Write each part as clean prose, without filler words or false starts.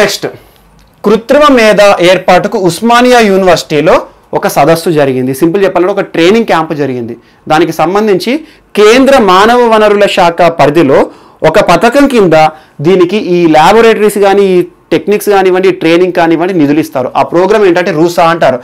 Next కృత్రిమ మేధ ఏర్పాటుకు ఉస్మానియా యూనివర్సిటీలో ఒక సదస్సు జరిగింది. సింపుల్ చెప్పాలంటే ఒక ట్రైనింగ్ క్యాంప్ జరిగింది. దానికి సంబంధించి కేంద్ర మానవ వనరుల శాఖ పరిధిలో ఒక పథకం కింద దీనికి ఈ ల్యాబొరేటరీస్ కానీ ఈ టెక్నిక్స్ కానివ్వండి ట్రైనింగ్ కానివ్వండి నిధులు ఇస్తారు. ఆ ప్రోగ్రామ్ ఏంటంటే రూసా అంటారు,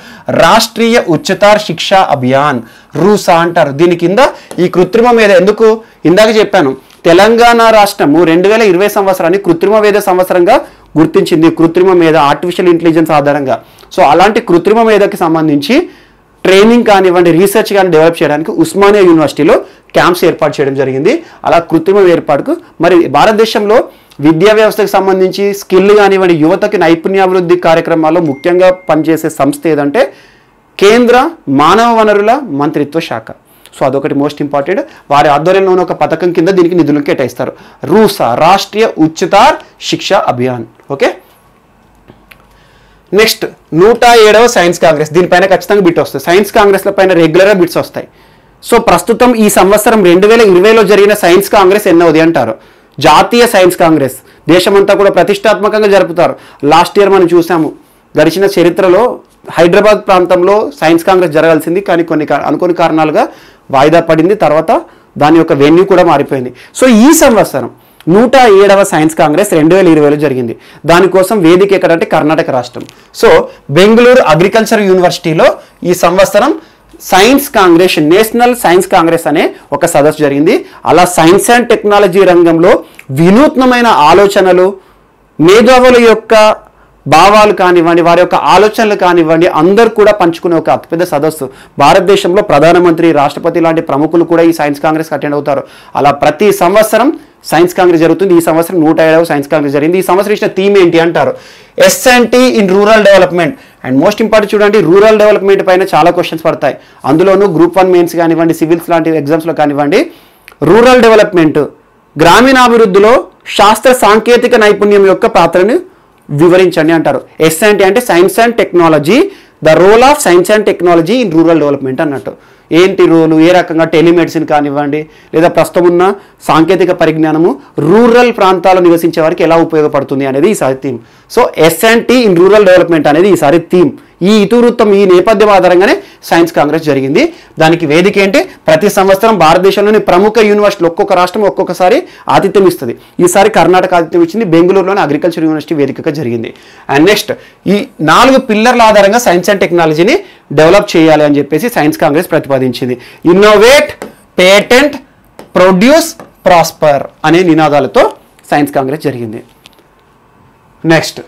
రాష్ట్రీయ ఉచ్యతార్ శిక్షా అభియాన్ రూసా అంటారు. దీని కింద ఈ కృత్రిమ మేధ, ఎందుకు ఇందాక చెప్పాను తెలంగాణ రాష్ట్రము 2020 సంవత్సరాన్ని కృత్రిమ మేధ సంవత్సరంగా గుర్తించింది, కృత్రిమ మేధ ఆర్టిఫిషియల్ ఇంటెలిజెన్స్ ఆధారంగా. సో అలాంటి కృత్రిమ మేధకి సంబంధించి ట్రైనింగ్ కానివ్వండి రీసెర్చ్ కానీ డెవలప్ చేయడానికి ఉస్మానియా యూనివర్సిటీలో క్యాంప్స్ ఏర్పాటు చేయడం జరిగింది. అలా కృత్రిమ ఏర్పాటుకు మరి భారతదేశంలో విద్యా వ్యవస్థకు సంబంధించి స్కిల్ కానివ్వండి యువతకి నైపుణ్యాభివృద్ధి కార్యక్రమాల్లో ముఖ్యంగా పనిచేసే సంస్థ ఏదంటే కేంద్ర మానవ వనరుల మంత్రిత్వ శాఖ. సో అదొకటి మోస్ట్ ఇంపార్టెంట్. వారి ఆధ్వర్యంలోనే ఒక పథకం కింద దీనికి నిధులు కేటాయిస్తారు, రూసా రాష్ట్రీయ ఉచ్యతార్ శిక్షా అభియాన్. ఓకే నెక్స్ట్ 107వ సైన్స్ కాంగ్రెస్. దీనిపైన ఖచ్చితంగా బిట్ వస్తుంది, సైన్స్ కాంగ్రెస్ల పైన రెగ్యులర్గా బిట్స్ వస్తాయి. సో ప్రస్తుతం ఈ సంవత్సరం 2020లో జరిగిన సైన్స్ కాంగ్రెస్ ఎన్నవది అంటారు, జాతీయ సైన్స్ కాంగ్రెస్. దేశమంతా కూడా ప్రతిష్టాత్మకంగా జరుపుతారు. లాస్ట్ ఇయర్ మనం చూసాము గడిచిన చరిత్రలో హైదరాబాద్ ప్రాంతంలో సైన్స్ కాంగ్రెస్ జరగాల్సింది కానీ కొన్ని అనుకోని కారణాలుగా వాయిదా పడింది, తర్వాత దాని యొక్క వెన్యూ కూడా మారిపోయింది. సో ఈ సంవత్సరం 107వ సైన్స్ కాంగ్రెస్ 2020లో జరిగింది. దానికోసం వేదిక ఎక్కడంటే కర్ణాటక రాష్ట్రం. సో బెంగళూరు అగ్రికల్చర్ యూనివర్సిటీలో ఈ సంవత్సరం science congress, national science congress అనే ఒక సదస్సు జరిగింది. అలా సైన్స్ అండ్ టెక్నాలజీ రంగంలో వినూత్నమైన ఆలోచనలు, మేధావుల యొక్క భావాలు కానివ్వండి వారి యొక్క ఆలోచనలు కానివ్వండి అందరూ కూడా పంచుకునే ఒక అతిపెద్ద సదస్సు. భారతదేశంలో ప్రధానమంత్రి, రాష్ట్రపతి లాంటి ప్రముఖులు కూడా ఈ సైన్స్ కాంగ్రెస్కి అటెండ్ అవుతారు. అలా ప్రతి సంవత్సరం సైన్స్ కాంగ్రెస్ జరుగుతుంది. ఈ సంవత్సరం 107వ సైన్స్ కాంగ్రెస్ జరిగింది. ఈ సంవత్సరం ఇచ్చిన థీమ్ ఏంటి అంటారు, S&T in rural development. And most important చూడండి, రూరల్ డెవలప్మెంట్ పైన చాలా క్వశ్చన్స్ పడతాయి. అందులోనూ గ్రూప్ 1 మెయిన్స్ కానివ్వండి సివిల్స్ లాంటి ఎగ్జామ్స్లో కానివ్వండి రూరల్ డెవలప్మెంట్, గ్రామీణాభివృద్ధిలో శాస్త్ర సాంకేతిక నైపుణ్యం యొక్క పాత్రను వివరించండి అంటారు. S&T అంటే science and technology, the role of science and technology in rural development అన్నట్టు. ఏంటి రోలు, ఏ రకంగా టెలిమెడిసిన్ కానివ్వండి లేదా ప్రస్తుతం ఉన్న సాంకేతిక పరిజ్ఞానము రూరల్ ప్రాంతాల్లో నివసించే వారికి ఎలా ఉపయోగపడుతుంది అనేది ఈసారి theme. So S&T in rural development అనేది ఈసారి థీమ్. ఈ ఇతివృత్తం, ఈ నేపథ్యం ఆధారంగానే సైన్స్ కాంగ్రెస్ జరిగింది. దానికి వేదిక ఏంటి, ప్రతి సంవత్సరం భారతదేశంలోని ప్రముఖ యూనివర్సిటీలు, ఒక్కొక్క రాష్ట్రం ఒక్కొక్కసారి ఆతిథ్యం ఇస్తుంది. ఈసారి కర్ణాటక ఆతిథ్యం ఇచ్చింది, బెంగళూరులోని అగ్రికల్చర్ యూనివర్సిటీ వేదికగా జరిగింది. అండ్ నెక్స్ట్ ఈ 4 పిల్లర్ల ఆధారంగా సైన్స్ అండ్ టెక్నాలజీని డెవలప్ చేయాలి అని చెప్పేసి సైన్స్ కాంగ్రెస్ ప్రతిపాదించింది. ఇన్నోవేట్, పేటెంట్, ప్రొడ్యూస్, ప్రాస్పర్ అనే నినాదాలతో సైన్స్ కాంగ్రెస్ జరిగింది. నెక్స్ట్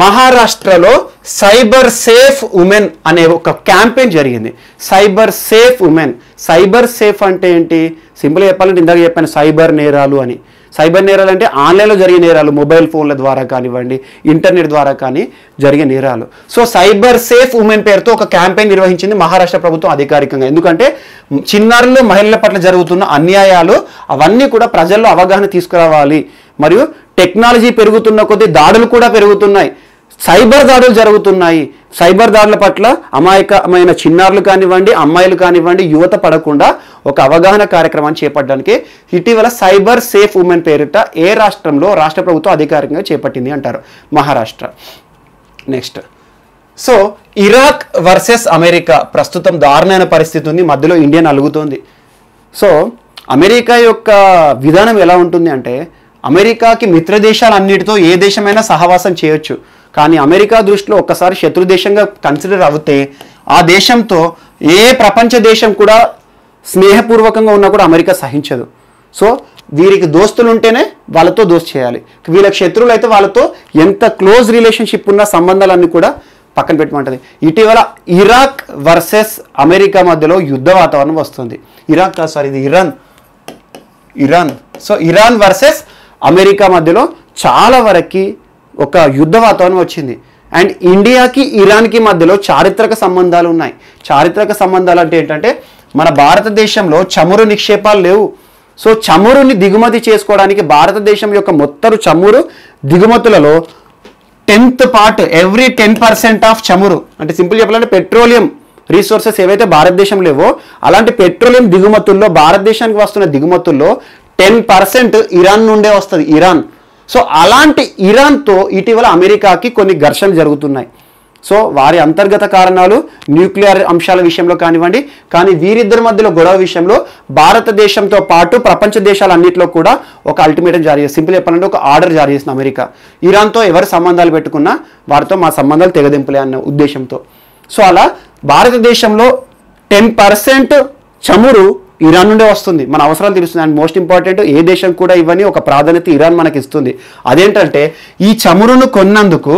మహారాష్ట్రలో సైబర్ సేఫ్ ఉమెన్ అనే ఒక క్యాంపెయిన్ జరిగింది. Cyber safe women, cyber safe అంటే ఏంటి, సింపుల్గా చెప్పాలంటే ఇందాక చెప్పాను సైబర్ నేరాలు అని. సైబర్ నేరాలు అంటే ఆన్లైన్లో జరిగే నేరాలు, మొబైల్ ఫోన్ల ద్వారా కానివ్వండి ఇంటర్నెట్ ద్వారా కానీ జరిగే నేరాలు. సో సైబర్ సేఫ్ ఉమెన్ పేరుతో ఒక క్యాంపెయిన్ నిర్వహించింది మహారాష్ట్ర ప్రభుత్వం అధికారికంగా. ఎందుకంటే చిన్నారులు, మహిళల పట్ల జరుగుతున్న అన్యాయాలు అవన్నీ కూడా ప్రజల్లో అవగాహన తీసుకురావాలి. మరియు టెక్నాలజీ పెరుగుతున్న కొద్దీ దాడులు కూడా పెరుగుతున్నాయి, సైబర్ దాడులు జరుగుతున్నాయి. సైబర్ దాడుల పట్ల అమాయకమైన చిన్నారులు కానివ్వండి అమ్మాయిలు కానివ్వండి యువత పడకుండా ఒక అవగాహన కార్యక్రమాన్ని చేపట్టడానికి ఇటీవల సైబర్ సేఫ్ ఉమెన్ పేరిట ఏ రాష్ట్రంలో రాష్ట్ర ప్రభుత్వం అధికారికంగా చేపట్టింది అంటారు, Maharashtra. Next so Iraq versus America ప్రస్తుతం దారుణమైన పరిస్థితి ఉంది, మధ్యలో ఇండియా నలుగుతోంది. సో అమెరికా యొక్క విధానం ఎలా ఉంటుంది అంటే, అమెరికాకి మిత్ర దేశాలన్నిటితో ఏ దేశమైనా సహవాసం చేయొచ్చు, కానీ అమెరికా దృష్టిలో ఒక్కసారి శత్రు దేశంగా కన్సిడర్ అవుతే ఆ దేశంతో ఏ ప్రపంచ దేశం కూడా స్నేహపూర్వకంగా ఉన్నా కూడా అమెరికా సహించదు. సో వీరికి దోస్తులు ఉంటేనే వాళ్ళతో దోస్తు చేయాలి, వీళ్ళకి శత్రువులు అయితే వాళ్ళతో ఎంత క్లోజ్ రిలేషన్షిప్ ఉన్న సంబంధాలన్నీ కూడా పక్కన పెట్టమంటుంది. ఇటీవల ఇరాక్ వర్సెస్ అమెరికా మధ్యలో యుద్ధ వాతావరణం వస్తుంది. ఇరాక్ కాదు, సారీ ఇది Iran. So Iran versus America మధ్యలో చాలా వరకు ఒక యుద్ధ వాతావరణం వచ్చింది. అండ్ ఇండియాకి ఇరాన్కి మధ్యలో చారిత్రక సంబంధాలు ఉన్నాయి. చారిత్రక సంబంధాలు అంటే ఏంటంటే మన భారతదేశంలో చమురు నిక్షేపాలు లేవు. సో చమురుని దిగుమతి చేసుకోవడానికి భారతదేశం యొక్క మొత్తం చమురు దిగుమతులలో 10th పార్ట్, ఎవ్రీ 10% ఆఫ్ చమురు, అంటే సింపుల్ చెప్పాలంటే పెట్రోలియం రీసోర్సెస్ ఏవైతే భారతదేశం లేవో అలాంటి పెట్రోలియం దిగుమతుల్లో భారతదేశానికి వస్తున్న దిగుమతుల్లో 10% ఇరాన్ నుండే వస్తుంది. ఇరాన్ సో అలాంటి ఇరాన్తో ఇటీవల అమెరికాకి కొన్ని ఘర్షణలు జరుగుతున్నాయి. సో వారి అంతర్గత కారణాలు న్యూక్లియర్ అంశాల విషయంలో కానివ్వండి, కానీ వీరిద్దరి మధ్యలో గొడవ విషయంలో భారతదేశంతో పాటు ప్రపంచ దేశాలన్నింటిలో కూడా ఒక అల్టిమేటం జారీ చేసి, సింపుల్ చెప్పాలంటే ఒక ఆర్డర్ జారీ చేసిన అమెరికా, ఇరాన్తో ఎవరు సంబంధాలు పెట్టుకున్నా వారితో మా సంబంధాలు తెగదింపులే అన్న ఉద్దేశంతో. సో అలా భారతదేశంలో 10% చమురు ఇరాన్ నుండే వస్తుంది, మన అవసరాలు తెలుస్తుంది. అండ్ మోస్ట్ ఇంపార్టెంట్, ఏ దేశం కూడా ఇవ్వని ఒక ప్రాధాన్యత ఇరాన్ మనకి ఇస్తుంది. అదేంటంటే ఈ చమురును కొన్నందుకు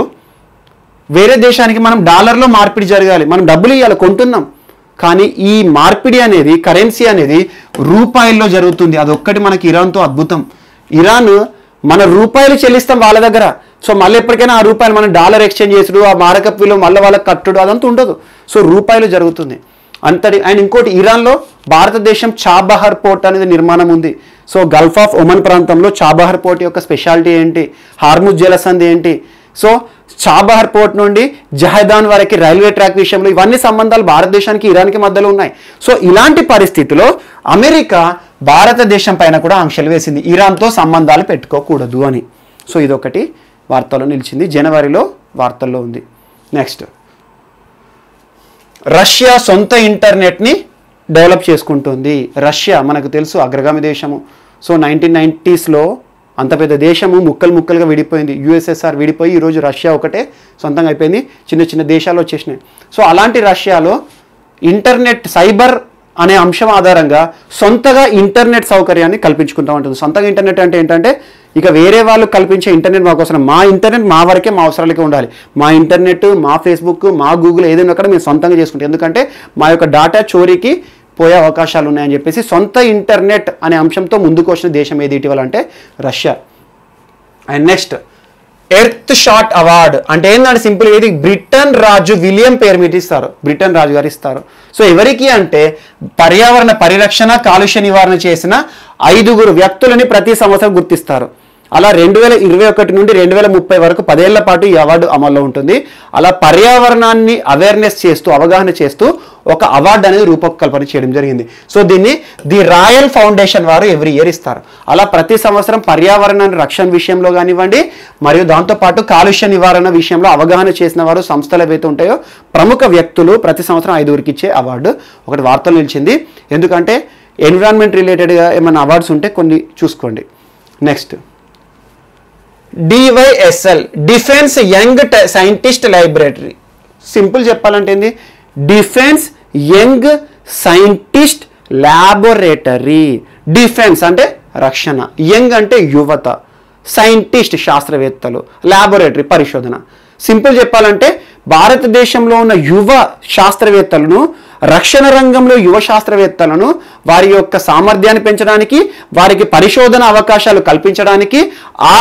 వేరే దేశానికి మనం డాలర్లో మార్పిడి జరగాలి, మనం డబ్బులు ఇవ్వాలి, కొంటున్నాం. కానీ ఈ మార్పిడి అనేది, కరెన్సీ అనేది రూపాయల్లో జరుగుతుంది. అదొక్కటి మనకి ఇరాన్తో అద్భుతం. ఇరాన్ మన రూపాయలు చెల్లిస్తాం వాళ్ళ దగ్గర, సో మళ్ళీ ఎప్పటికైనా ఆ రూపాయలు మనం డాలర్ ఎక్స్చేంజ్ చేసుడు, ఆ మారకపు విలువ మళ్ళీ వాళ్ళకి కట్టుడు అదంతా ఉండదు. సో రూపాయలు జరుగుతుంది అంతటి. అండ్ ఇంకోటి, ఇరాన్లో భారతదేశం చాబహార్ పోర్ట్ అనేది నిర్మాణం ఉంది. సో గల్ఫ్ ఆఫ్ ఒమన్ ప్రాంతంలో చాబహార్ పోర్ట్ యొక్క స్పెషాలిటీ ఏంటి, హార్ముజ్ జలసంధి ఏంటి, సో చాబహార్ పోర్ట్ నుండి జహదాన్ వరకు రైల్వే ట్రాక్ విషయంలో ఇవన్నీ సంబంధాలు భారతదేశానికి ఇరాన్కి మధ్యలో ఉన్నాయి. సో ఇలాంటి పరిస్థితిలో అమెరికా భారతదేశం పైన కూడా ఆంక్షలు వేసింది, ఇరాన్తో సంబంధాలు పెట్టుకోకూడదు అని. సో ఇదొకటి వార్తల్లో నిలిచింది, జనవరిలో వార్తల్లో ఉంది. నెక్స్ట్, రష్యా సొంత ఇంటర్నెట్ని డెవలప్ చేసుకుంటుంది. రష్యా మనకు తెలుసు అగ్రగామి దేశము. సో 1990s అంత పెద్ద దేశము ముక్కలు ముక్కలుగా విడిపోయింది, యూఎస్ఎస్ఆర్ విడిపోయి ఈరోజు రష్యా ఒకటే సొంతంగా అయిపోయింది, చిన్న చిన్న దేశాలు వచ్చేసినాయి. సో అలాంటి రష్యాలో ఇంటర్నెట్, సైబర్ అనే అంశం ఆధారంగా సొంతగా ఇంటర్నెట్ సౌకర్యాన్ని కల్పించుకుంటూ ఉంటుంది. సొంతగా ఇంటర్నెట్ అంటే ఏంటంటే, ఇక వేరే వాళ్ళు కల్పించే ఇంటర్నెట్ మాకు అవసరం, మా ఇంటర్నెట్ మా వరకే, మా అవసరాలకే ఉండాలి. మా ఇంటర్నెట్, మా ఫేస్బుక్, మా గూగుల్ ఏదైనా అక్కడ మేము సొంతంగా చేసుకుంటాం, ఎందుకంటే మా యొక్క డాటా చోరీకి పోయే అవకాశాలు ఉన్నాయని చెప్పేసి సొంత ఇంటర్నెట్ అనే అంశంతో ముందుకు వచ్చిన దేశం ఏది ఇటీవల అంటే Russia. And next, Earthshot award అంటే ఏంటంటే సింపుల్, ఏది బ్రిటన్ రాజు విలియం పేరు మీద ఇస్తారు, బ్రిటన్ రాజు గారు ఇస్తారు. సో ఎవరికి అంటే పర్యావరణ పరిరక్షణ, కాలుష్య నివారణ చేసిన 5 వ్యక్తులని ప్రతి సంవత్సరం గుర్తిస్తారు. అలా 2021 నుండి 2030 వరకు 10 ఏళ్ల పాటు ఈ అవార్డు అమల్లో ఉంటుంది. అలా పర్యావరణాన్ని అవేర్నెస్ చేస్తూ, అవగాహన చేస్తూ ఒక అవార్డు అనేది రూపకల్పన చేయడం జరిగింది. సో దీన్ని ది రాయల్ ఫౌండేషన్ వారు ఎవ్రీ ఇయర్ ఇస్తారు. అలా ప్రతి సంవత్సరం పర్యావరణాన్ని రక్షణ విషయంలో కానివ్వండి, మరియు దాంతోపాటు కాలుష్య నివారణ విషయంలో అవగాహన చేసిన వారు, సంస్థలు ఏవైతే ఉంటాయో ప్రముఖ వ్యక్తులు ప్రతి సంవత్సరం 5 ఇచ్చే అవార్డు ఒకటి వార్తలు నిలిచింది. ఎందుకంటే ఎన్విరాన్మెంట్ రిలేటెడ్గా ఏమైనా అవార్డ్స్ ఉంటే కొన్ని చూసుకోండి. Next, DYSL defence young scientist laboratory, simple చెప్పాలంటే ఏంది, defence young scientist laboratory. Defence అంటే రక్షణ, యంగ్ అంటే యువత, సైంటిస్ట్ శాస్త్రవేత్తలు, ల్యాబొరేటరీ పరిశోధన. సింపుల్ చెప్పాలంటే భారతదేశంలో ఉన్న యువ శాస్త్రవేత్తలను, రక్షణ రంగంలో యువ శాస్త్రవేత్తలను వారి యొక్క సామర్థ్యాన్ని పెంచడానికి, వారికి పరిశోధన అవకాశాలు కల్పించడానికి,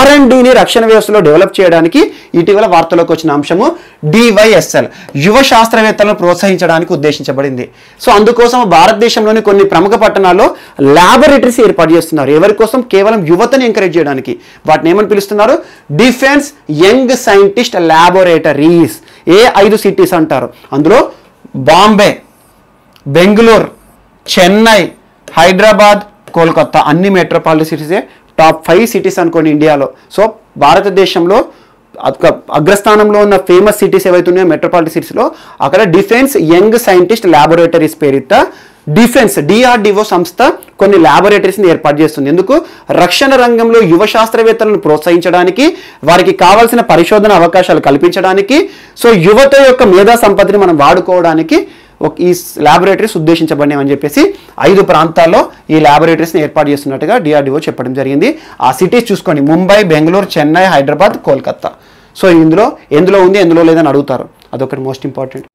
R&Dని రక్షణ వ్యవస్థలో డెవలప్ చేయడానికి ఇటీవల వార్తలోకి వచ్చిన అంశము DYSL, యువ శాస్త్రవేత్తలను ప్రోత్సహించడానికి ఉద్దేశించబడింది. సో అందుకోసం భారతదేశంలోని కొన్ని ప్రముఖ పట్టణాల్లో ల్యాబొరేటరీస్ ఏర్పాటు చేస్తున్నారు. ఎవరి కోసం? కేవలం యువతను ఎంకరేజ్ చేయడానికి. వాటిని ఏమని పిలుస్తున్నారు? Defence young scientist laboratories. ఏ 5 అంటారు? అందులో బాంబే, బెంగళూరు, చెన్నై, హైదరాబాద్, కోల్కతా, అన్ని మెట్రోపాలిటన్ సిటీసే టాప్ 5 అనుకోండి ఇండియాలో. సో భారతదేశంలో అగ్రస్థానంలో ఉన్న ఫేమస్ సిటీస్ ఏవైతే ఉన్నాయో మెట్రోపాలిటన్ సిటీస్లో అక్కడ డిఫెన్స్ యంగ్ సైంటిస్ట్ ల్యాబొరేటరీస్ పేరిట డిఫెన్స్ DRDO సంస్థ కొన్ని ల్యాబొరేటరీస్ని ఏర్పాటు చేస్తుంది. ఎందుకు? రక్షణ రంగంలో యువ శాస్త్రవేత్తలను ప్రోత్సహించడానికి, వారికి కావాల్సిన పరిశోధన అవకాశాలు కల్పించడానికి, సో యువత యొక్క మేధా సంపత్తిని మనం వాడుకోవడానికి ఈ ల్యాబొరేటరీస్ ఉద్దేశించబడినవి అని చెప్పేసి 5 ప్రాంతాల్లో ఈ ల్యాబొరేటరీస్ని ఏర్పాటు చేస్తున్నట్టుగా DRDO చెప్పడం జరిగింది. ఆ సిటీస్ చూసుకోండి, ముంబై, బెంగళూరు, చెన్నై, హైదరాబాద్, కోల్కతా. సో ఇందులో ఎందులో ఉంది, ఎందులో లేదని అడుగుతారు. అదొకటి మోస్ట్ ఇంపార్టెంట్.